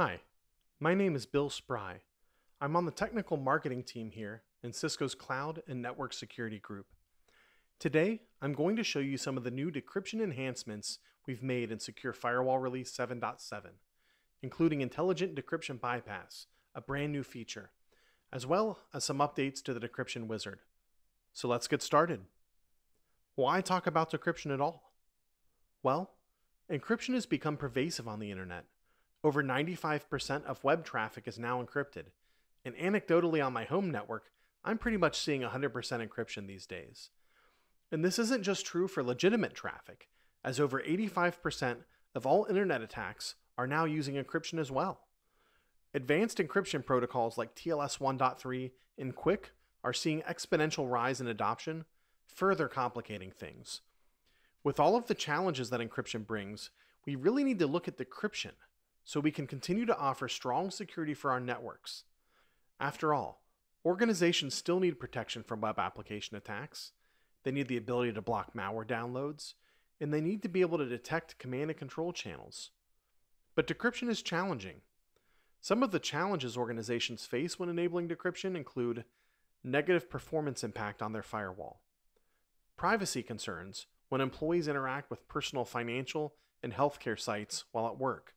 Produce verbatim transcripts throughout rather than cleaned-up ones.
Hi, my name is Bill Spry. I'm on the technical marketing team here in Cisco's Cloud and Network Security Group. Today, I'm going to show you some of the new decryption enhancements we've made in Secure Firewall Release seven point seven, including Intelligent Decryption Bypass, a brand new feature, as well as some updates to the Decryption Wizard. So let's get started. Why talk about decryption at all? Well, encryption has become pervasive on the internet. Over ninety-five percent of web traffic is now encrypted, and anecdotally on my home network, I'm pretty much seeing one hundred percent encryption these days. And this isn't just true for legitimate traffic, as over eighty-five percent of all internet attacks are now using encryption as well. Advanced encryption protocols like T L S one point three and quick are seeing exponential rise in adoption, further complicating things. With all of the challenges that encryption brings, we really need to look at decryption so we can continue to offer strong security for our networks. After all, organizations still need protection from web application attacks, they need the ability to block malware downloads, and they need to be able to detect command and control channels. But decryption is challenging. Some of the challenges organizations face when enabling decryption include negative performance impact on their firewall, privacy concerns when employees interact with personal financial and healthcare sites while at work,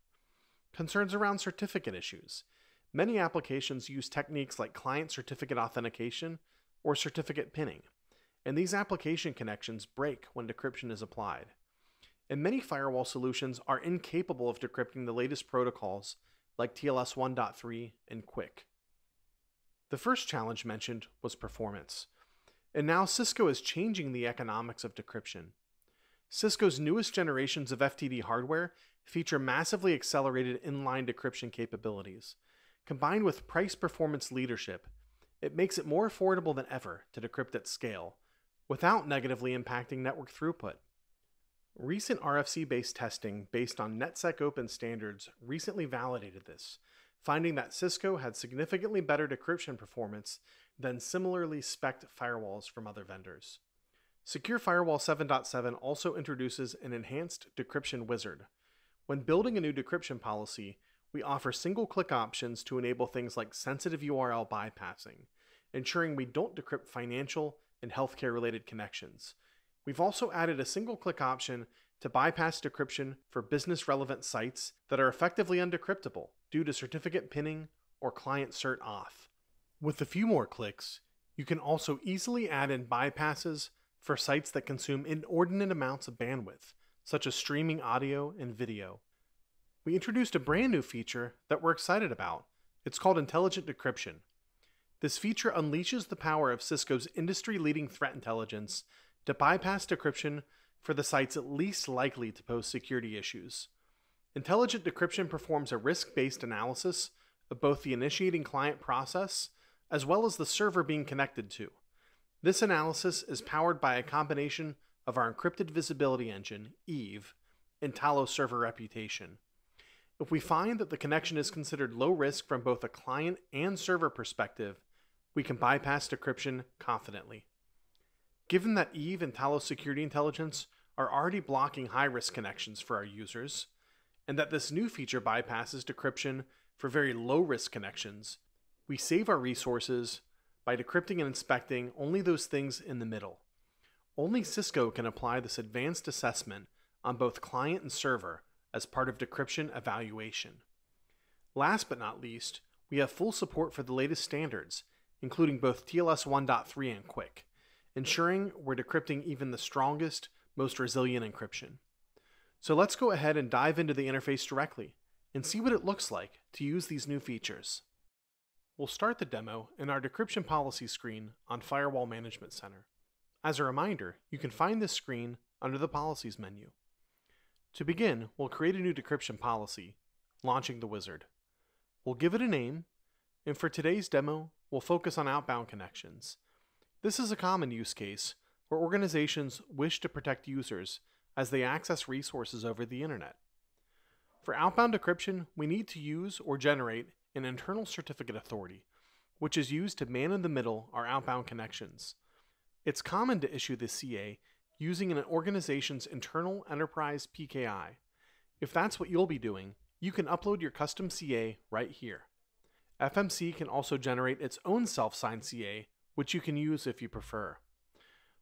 concerns around certificate issues. Many applications use techniques like client certificate authentication or certificate pinning, and these application connections break when decryption is applied. And many firewall solutions are incapable of decrypting the latest protocols like T L S one point three and quick. The first challenge mentioned was performance. And now Cisco is changing the economics of decryption. Cisco's newest generations of F T D hardware feature massively accelerated inline decryption capabilities. Combined with price performance leadership, it makes it more affordable than ever to decrypt at scale without negatively impacting network throughput. Recent R F C-based testing based on NetSec open standards recently validated this, finding that Cisco had significantly better decryption performance than similarly spec'd firewalls from other vendors. Secure Firewall seven point seven also introduces an enhanced decryption wizard. When building a new decryption policy, we offer single-click options to enable things like sensitive U R L bypassing, ensuring we don't decrypt financial and healthcare-related connections. We've also added a single-click option to bypass decryption for business-relevant sites that are effectively undecryptable due to certificate pinning or client cert auth. With a few more clicks, you can also easily add in bypasses for sites that consume inordinate amounts of bandwidth, such as streaming audio and video. We introduced a brand new feature that we're excited about. It's called Intelligent Decryption. This feature unleashes the power of Cisco's industry-leading threat intelligence to bypass decryption for the sites at least likely to pose security issues. Intelligent Decryption performs a risk-based analysis of both the initiating client process as well as the server being connected to. This analysis is powered by a combination of our Encrypted Visibility Engine, EVE, and Talos server reputation. If we find that the connection is considered low risk from both a client and server perspective, we can bypass decryption confidently. Given that EVE and Talos security intelligence are already blocking high-risk connections for our users, and that this new feature bypasses decryption for very low-risk connections, we save our resources by decrypting and inspecting only those things in the middle. Only Cisco can apply this advanced assessment on both client and server as part of decryption evaluation. Last but not least, we have full support for the latest standards, including both T L S one point three and quick, ensuring we're decrypting even the strongest, most resilient encryption. So let's go ahead and dive into the interface directly and see what it looks like to use these new features. We'll start the demo in our decryption policy screen on Firewall Management Center. As a reminder, you can find this screen under the Policies menu. To begin, we'll create a new decryption policy, launching the wizard. We'll give it a name, and for today's demo, we'll focus on outbound connections. This is a common use case where organizations wish to protect users as they access resources over the internet. For outbound decryption, we need to use or generate an internal certificate authority, which is used to man-in-the-middle our outbound connections. It's common to issue the C A using an organization's internal enterprise P K I. If that's what you'll be doing, you can upload your custom C A right here. F M C can also generate its own self-signed C A, which you can use if you prefer.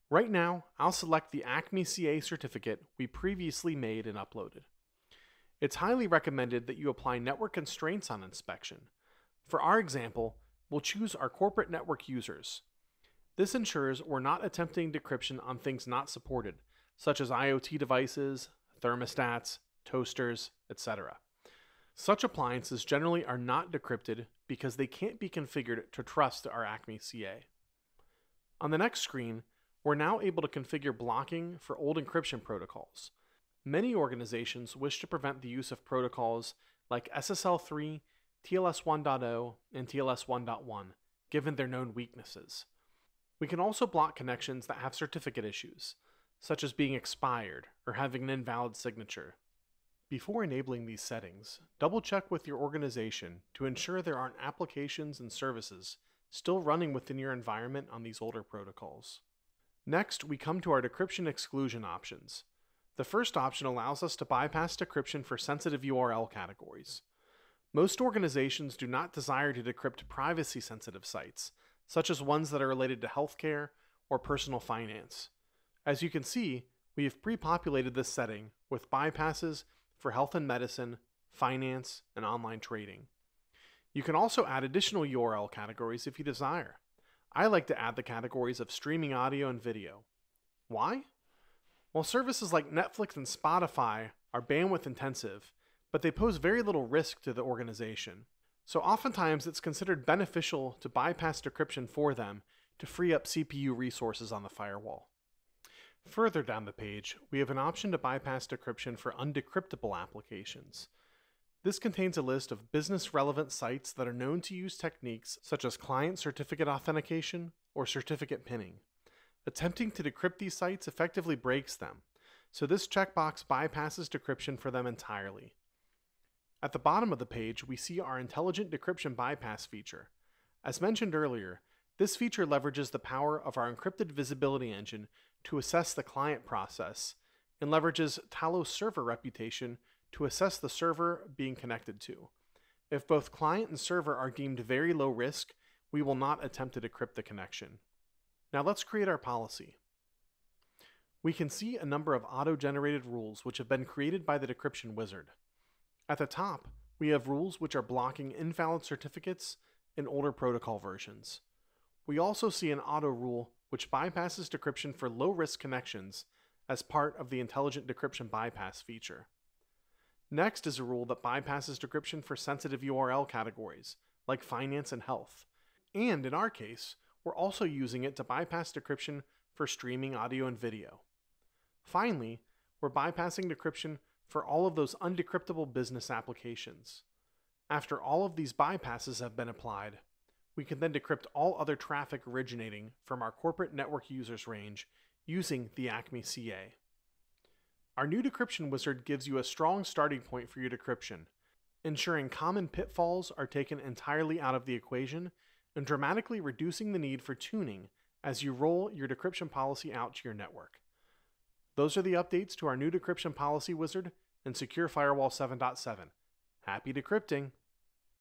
Right now, I'll select the Acme C A certificate we previously made and uploaded. It's highly recommended that you apply network constraints on inspection. For our example, we'll choose our corporate network users. This ensures we're not attempting decryption on things not supported, such as IoT devices, thermostats, toasters, et cetera. Such appliances generally are not decrypted because they can't be configured to trust our Acme C A. On the next screen, we're now able to configure blocking for old encryption protocols. Many organizations wish to prevent the use of protocols like S S L three, T L S one point oh, and T L S one point one, given their known weaknesses. We can also block connections that have certificate issues, such as being expired or having an invalid signature. Before enabling these settings, double-check with your organization to ensure there aren't applications and services still running within your environment on these older protocols. Next, we come to our decryption exclusion options. The first option allows us to bypass decryption for sensitive U R L categories. Most organizations do not desire to decrypt privacy-sensitive sites, such as ones that are related to healthcare or personal finance. As you can see, we have pre-populated this setting with bypasses for health and medicine, finance, and online trading. You can also add additional U R L categories if you desire. I like to add the categories of streaming audio and video. Why? Well, services like Netflix and Spotify are bandwidth intensive, but they pose very little risk to the organization. So oftentimes it's considered beneficial to bypass decryption for them to free up C P U resources on the firewall. Further down the page, we have an option to bypass decryption for undecryptable applications. This contains a list of business-relevant sites that are known to use techniques such as client certificate authentication or certificate pinning. Attempting to decrypt these sites effectively breaks them, so this checkbox bypasses decryption for them entirely. At the bottom of the page, we see our Intelligent Decryption Bypass feature. As mentioned earlier, this feature leverages the power of our Encrypted Visibility Engine to assess the client process, and leverages Talos server reputation to assess the server being connected to. If both client and server are deemed very low risk, we will not attempt to decrypt the connection. Now let's create our policy. We can see a number of auto-generated rules which have been created by the Decryption Wizard. At the top, we have rules which are blocking invalid certificates in older protocol versions. We also see an auto rule which bypasses decryption for low-risk connections as part of the Intelligent Decryption Bypass feature. Next is a rule that bypasses decryption for sensitive U R L categories, like finance and health. And in our case, we're also using it to bypass decryption for streaming audio and video. Finally, we're bypassing decryption for all of those undecryptable business applications. After all of these bypasses have been applied, we can then decrypt all other traffic originating from our corporate network users range using the Acme C A. Our new Decryption Wizard gives you a strong starting point for your decryption, ensuring common pitfalls are taken entirely out of the equation and dramatically reducing the need for tuning as you roll your decryption policy out to your network. Those are the updates to our new Decryption Policy Wizard and Secure Firewall seven point seven. Happy decrypting!